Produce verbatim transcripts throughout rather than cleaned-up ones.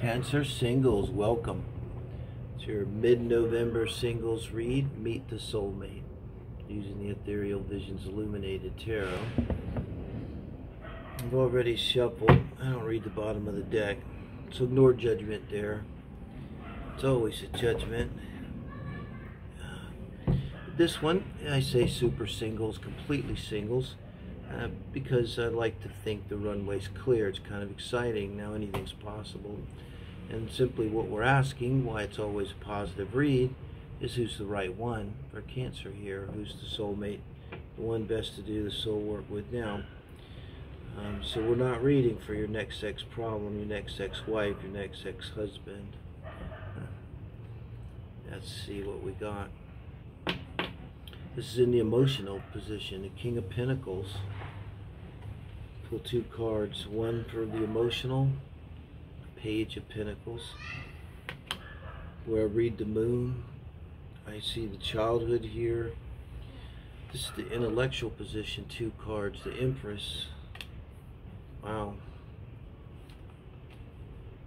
Cancer singles, welcome to your mid-November singles read, Meet the Soulmate, using the Ethereal Visions Illuminated Tarot. I've already shuffled. I don't read the bottom of the deck, so ignore judgment there. It's always a judgment. Uh, this one, I say super singles, completely singles, uh, because I like to think the runway's clear. It's kind of exciting. Now anything's possible. And simply what we're asking, why it's always a positive read, is who's the right one for Cancer here, who's the soulmate, the one best to do the soul work with now. Um, so we're not reading for your next ex-problem, your next ex-wife, your next ex-husband. Let's see what we got. This is in the emotional position, the King of Pentacles. Pull two cards, one for the emotional, Page of Pentacles, where I read the moon. I see the childhood here. This is the intellectual position, two cards, the Empress. Wow.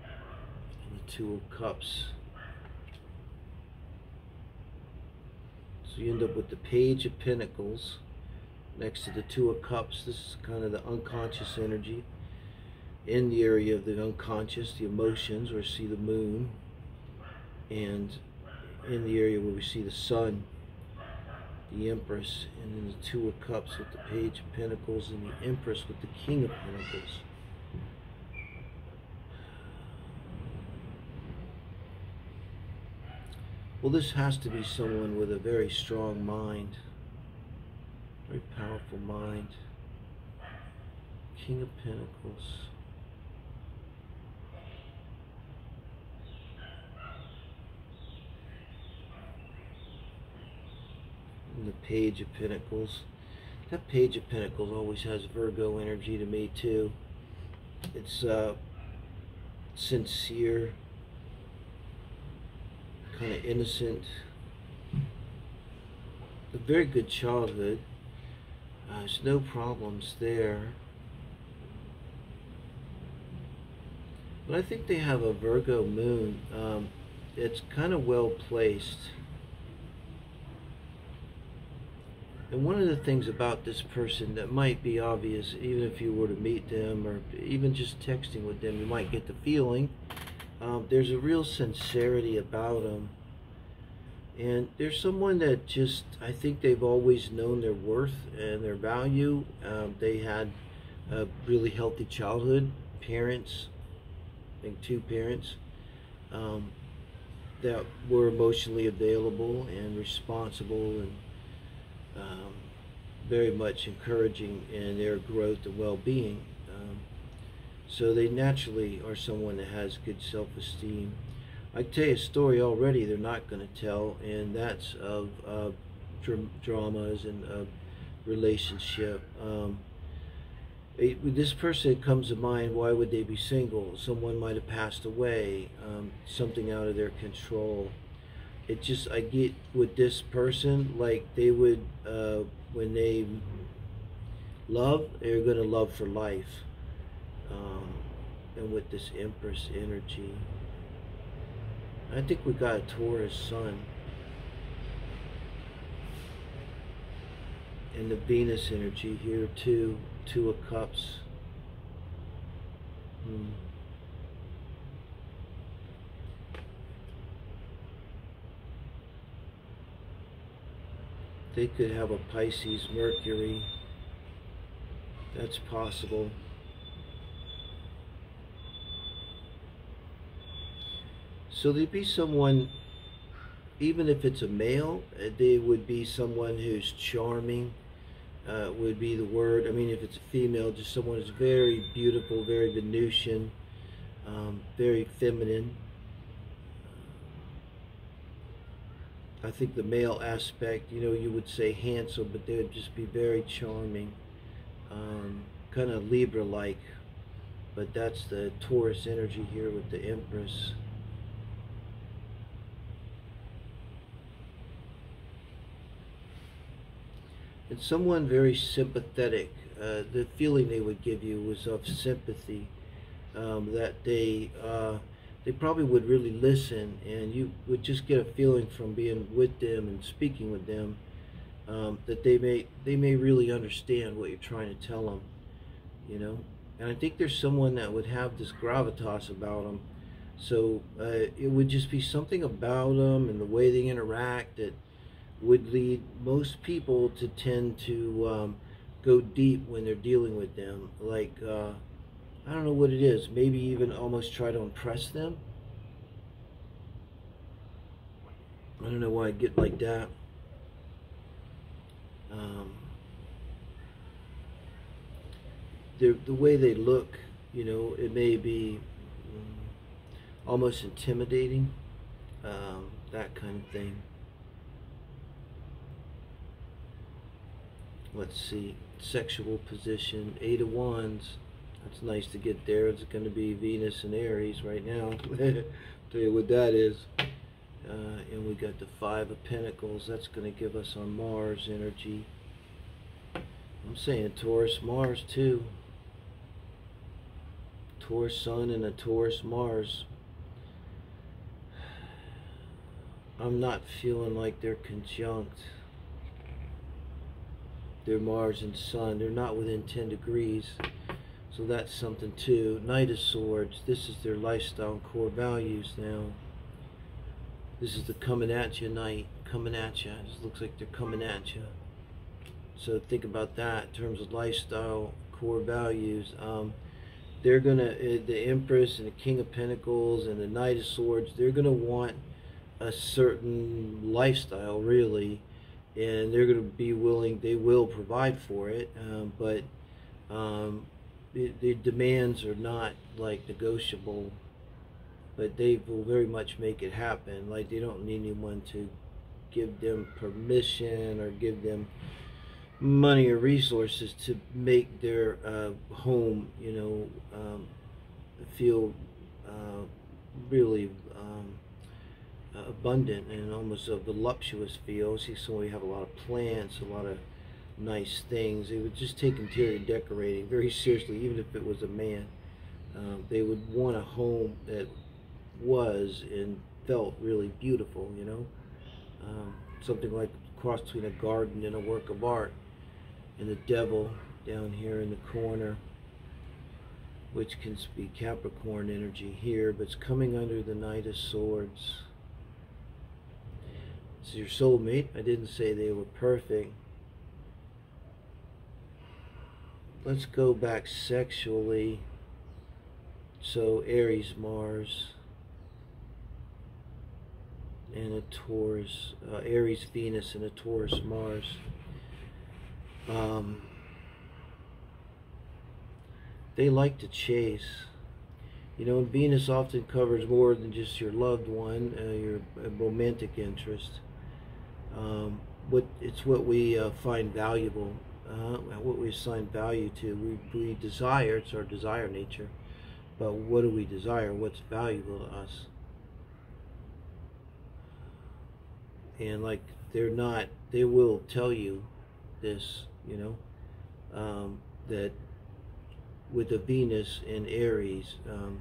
And the Two of Cups. So you end up with the Page of Pentacles next to the Two of Cups. This is kind of the unconscious energy. In the area of the unconscious, the emotions, where we see the moon, and in the area where we see the sun, the Empress, and then the Two of Cups with the Page of Pentacles, and the Empress with the King of Pentacles. Well, this has to be someone with a very strong mind, very powerful mind. King of Pentacles. And the Page of Pentacles. That Page of Pentacles always has Virgo energy to me too. It's uh, sincere, kind of innocent, a very good childhood. Uh, there's no problems there. But I think they have a Virgo moon. Um, it's kind of well placed. And one of the things about this person that might be obvious, even if you were to meet them or even just texting with them, you might get the feeling um, there's a real sincerity about them. And there's someone that just, I think they've always known their worth and their value. Um, they had a really healthy childhood, parents, I think two parents, um, that were emotionally available and responsible and um, very much encouraging in their growth and well-being. Um, so they naturally are someone that has good self-esteem. I can tell you a story already they're not going to tell, and that's of uh, dr dramas and of relationship. Um, It, this person comes to mind, why would they be single? Someone might have passed away, um, something out of their control. It just, I get with this person, like they would, uh, when they love, they're going to love for life. Um, and with this Empress energy, I think we got a Taurus sun. And the Venus energy here too. Two of Cups. Hmm. They could have a Pisces Mercury. That's possible. So there'd be someone, even if it's a male, they would be someone who's charming. Uh, would be the word. I mean, if it's a female, just someone who's very beautiful, very Venusian, um, very feminine. I think the male aspect, you know, you would say handsome, but they would just be very charming, um, kind of Libra-like. But that's the Taurus energy here with the Empress. And someone very sympathetic. Uh, the feeling they would give you was of sympathy, um, that they uh, they probably would really listen, and you would just get a feeling from being with them and speaking with them um, that they may they may really understand what you're trying to tell them, you know. And I think there's someone that would have this gravitas about them, so uh, it would just be something about them and the way they interact that would lead most people to tend to um, go deep when they're dealing with them. Like, uh, I don't know what it is, maybe even almost try to impress them. I don't know why I get like that. Um, the way they look, you know, it may be um, almost intimidating, um, that kind of thing. Let's see, sexual position, eight of wands. That's nice to get there. It's going to be Venus and Aries right now. Tell you what that is. Uh, and we got the five of pentacles. That's going to give us our Mars energy. I'm saying Taurus Mars too. Taurus Sun and a Taurus Mars. I'm not feeling like they're conjunct. They're Mars and Sun. They're not within ten degrees. So that's something too. Knight of Swords. This is their lifestyle and core values now. This is the coming at you knight. Coming at you. It looks like they're coming at you. So think about that in terms of lifestyle, core values. Um, they're going to, uh, the Empress and the King of Pentacles and the Knight of Swords, they're going to want a certain lifestyle really. And they're going to be willing, they will provide for it. Um, but... Um, The, the demands are not like negotiable, but they will very much make it happen. Like, they don't need anyone to give them permission or give them money or resources to make their uh, home, you know, um, feel uh, really um, abundant and almost a voluptuous feel. See, so we have a lot of plants, a lot of nice things. They would just take interior decorating very seriously, even if it was a man. Um, they would want a home that was and felt really beautiful, you know. Um, something like a cross between a garden and a work of art. And the devil down here in the corner, which can be Capricorn energy here, but it's coming under the Knight of Swords. It's your soulmate. I didn't say they were perfect. Let's go back sexually. So Aries Mars and a Taurus, uh, Aries Venus and a Taurus Mars. Um, they like to chase, you know, and Venus often covers more than just your loved one, uh, your romantic interest. Um, what it's what we uh, find valuable. Uh, what we assign value to. We, we desire, it's our desire nature, but what do we desire? What's valuable to us? And like, they're not, they will tell you this, you know, um, that with the Venus and Aries, um,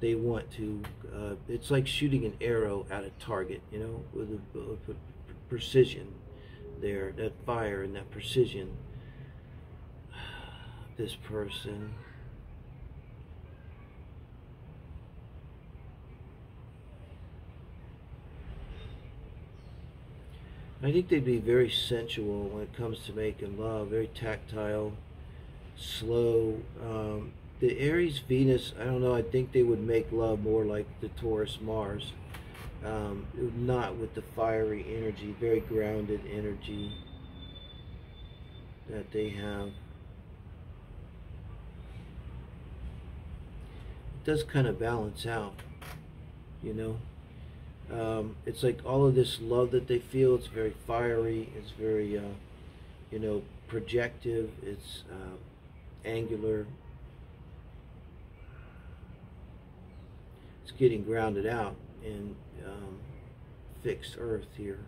they want to, uh, it's like shooting an arrow at a target, you know, with a, with a precision there, that fire and that precision. This person, I think they'd be very sensual when it comes to making love, very tactile, slow. Um, the Aries Venus, I don't know, I think they would make love more like the Taurus Mars, um, not with the fiery energy, very grounded energy that they have. Does kind of balance out, you know. Um, it's like all of this love that they feel, it's very fiery, it's very, uh, you know, projective, it's uh, angular. It's getting grounded out in um, fixed earth here.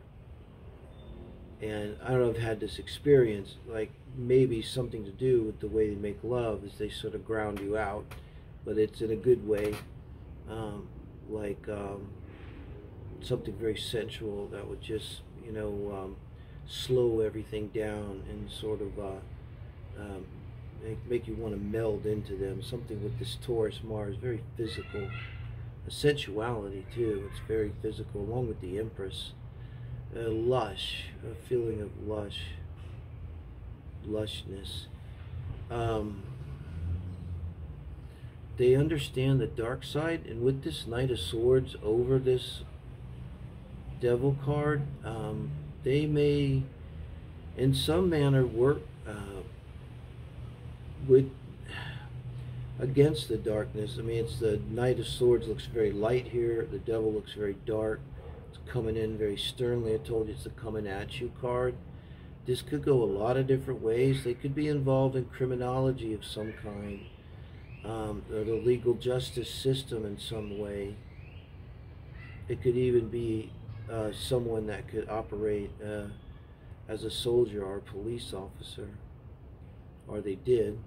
And I don't know if I've had this experience, like maybe something to do with the way they make love is they sort of ground you out. But it's in a good way. Um, like um, something very sensual that would just, you know, um, slow everything down and sort of uh, um, make, make you want to meld into them. Something with this Taurus Mars, very physical. A sensuality too, it's very physical, along with the Empress. A lush, a feeling of lush, lushness. Um, they understand the dark side, and with this Knight of Swords over this Devil card, um, they may in some manner work uh, with against the darkness. I mean, it's the Knight of Swords looks very light here, the Devil looks very dark. It's coming in very sternly. I told you it's the coming at you card. This could go a lot of different ways. They could be involved in criminology of some kind, um, or the legal justice system in some way. It could even be uh, someone that could operate uh, as a soldier or a police officer, or they did.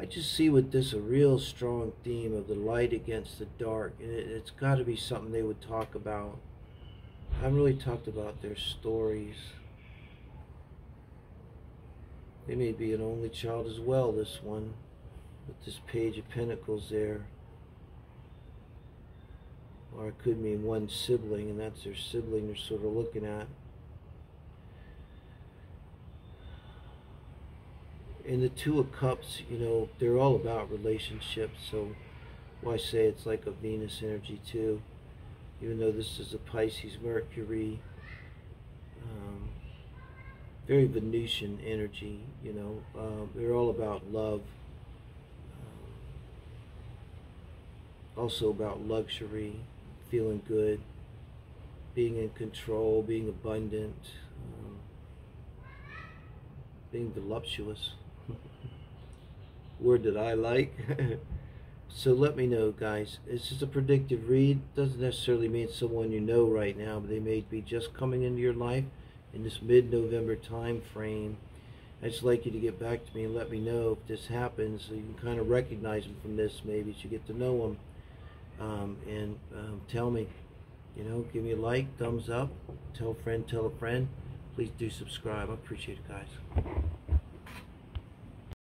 I just see with this a real strong theme of the light against the dark, and it, it's got to be something they would talk about. I haven't really talked about their stories. They may be an only child as well, this one, with this Page of Pentacles there. Or it could mean one sibling, and that's their sibling they're sort of looking at. And the Two of Cups, you know, they're all about relationships, so why say it's like a Venus energy too, even though this is a Pisces Mercury, um, very Venusian energy, you know, uh, they're all about love, um, also about luxury, feeling good, being in control, being abundant, um, being voluptuous. Word that I like. So let me know, guys. This is a predictive read. Doesn't necessarily mean someone you know right now, but they may be just coming into your life in this mid-November time frame. I'd just like you to get back to me and let me know if this happens, so you can kind of recognize them from this, maybe, so you get to know them. Um, and um, tell me, you know, give me a like, thumbs up, tell a friend, tell a friend. Please do subscribe. I appreciate it, guys.